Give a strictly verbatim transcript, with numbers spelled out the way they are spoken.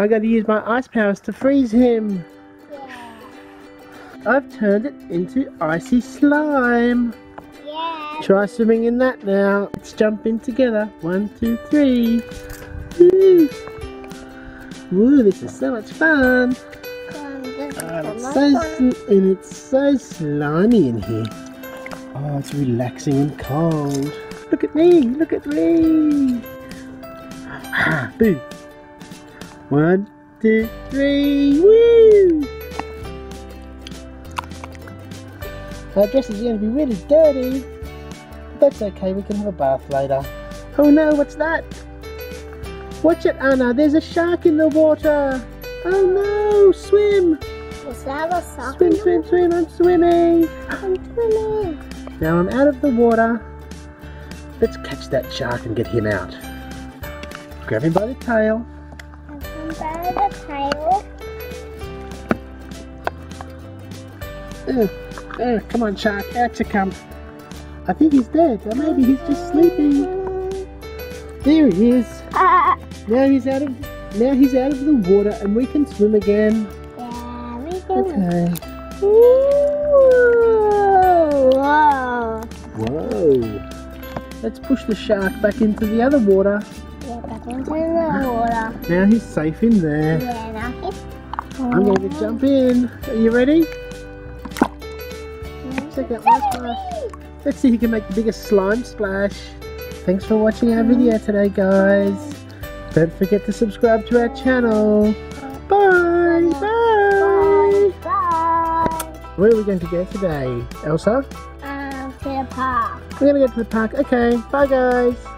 I gotta use my ice powers to freeze him. Yeah. I've turned it into icy slime. Yeah. Try swimming in that now. Let's jump in together. One, two, three. Woo! Woo, this is so much fun. Oh, it's so, and it's so slimy in here. Oh, it's relaxing and cold. Look at me, look at me. Ah, boo. One, two, three, woo! Our dress is going to be really dirty. But that's okay, we can have a bath later. Oh no, what's that? Watch it, Anna, there's a shark in the water. Oh no, swim! Is that a shark? Swim, swim, swim, I'm swimming! I'm swimming! Now I'm out of the water. Let's catch that shark and get him out. Grab him by the tail. Grab him by the tail. Uh, uh, come on, shark, out you come. I think he's dead, or maybe he's just sleeping. There he is. Ah. Now he's out of... Now he's out of the water and we can swim again. Yeah, we can. Okay. Ooh, whoa. Whoa. Let's push the shark back into the other water. Yeah, back into the water. Now he's safe in there. Yeah, now he's safe. I'm going to jump in. Are you ready? Check out my splash. Let's see who can make the biggest slime splash. Thanks for watching our video today, guys. Don't forget to subscribe to our channel. Bye, bye, bye, bye. Where are we going to go today, Elsa? Um, to the park. We're going to go to the park. Okay, bye guys.